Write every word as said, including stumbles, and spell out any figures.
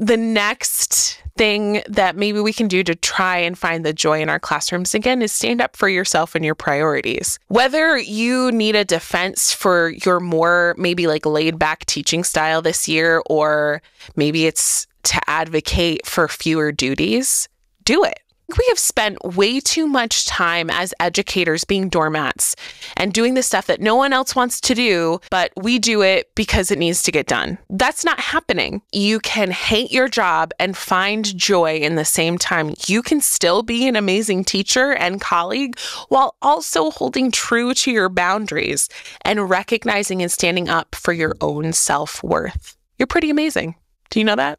the next thing that maybe we can do to try and find the joy in our classrooms again is stand up for yourself and your priorities. Whether you need a defense for your more maybe like laid back teaching style this year, or maybe it's to advocate for fewer duties, do it. We have spent way too much time as educators being doormats and doing the stuff that no one else wants to do, but we do it because it needs to get done. That's not happening. You can hate your job and find joy in the same time. You can still be an amazing teacher and colleague while also holding true to your boundaries and recognizing and standing up for your own self-worth. You're pretty amazing. Do you know that?